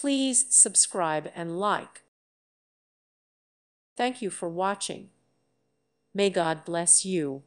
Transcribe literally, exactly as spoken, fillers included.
Please subscribe and like. Thank you for watching. May God bless you.